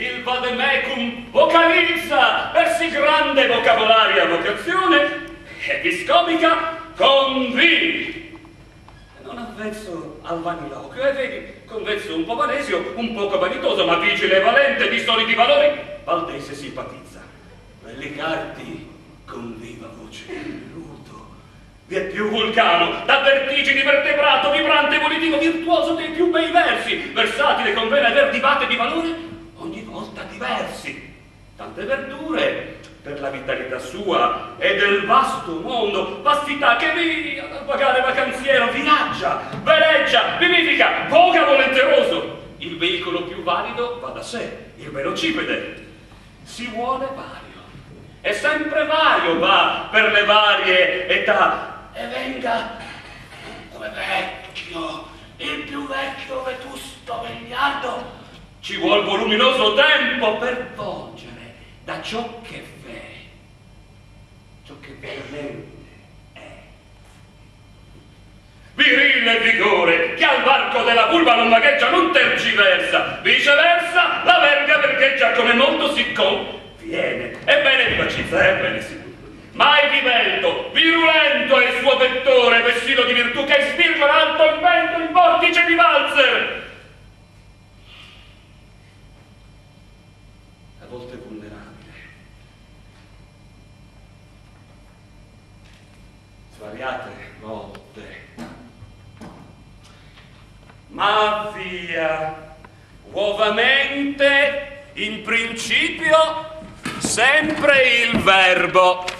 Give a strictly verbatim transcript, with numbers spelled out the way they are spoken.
Il vademecum vocalizza per sì grande vocabolaria vocazione episcopica convini. Non avvezzo al vaniloquio, e vedi, convezzo un po' vanesio, un poco vanitoso, ma vigile e valente, di soliti valori, Valdese simpatizza. Nelle carti con viva voce l'urto, vi è più vulcano, da vertigini vertebrato, vibrante, volitivo, virtuoso dei più bei versi, versatile, convene aver dibatte di valore, ogni volta diversi, tante verdure per la vitalità sua e del vasto mondo, vastità che vi, ad vagare vacanziero, viaggia, veleggia, vivifica, voga volenteroso. Il veicolo più valido va da sé, il velocipede. Si vuole vario, e sempre vario va per le varie età, e venga come vecchio, il più vecchio vetusto vegliardo. Ci vuol voluminoso tempo per volgere da ciò che v'è, ciò che veramente è. Virile vigore, che al varco della curva non vagheggia, non tergiversa, viceversa la verga vergheggia come molto si conviene. Ebbene vivacizza, ebbene sì. Mai divelto, virulento è il suo vettore, vestito di virtù che svirgola alto il vento, il vortice di valzer. A volte vulnerabile, svariate volte, ma via, uovamente, in principio, sempre il verbo.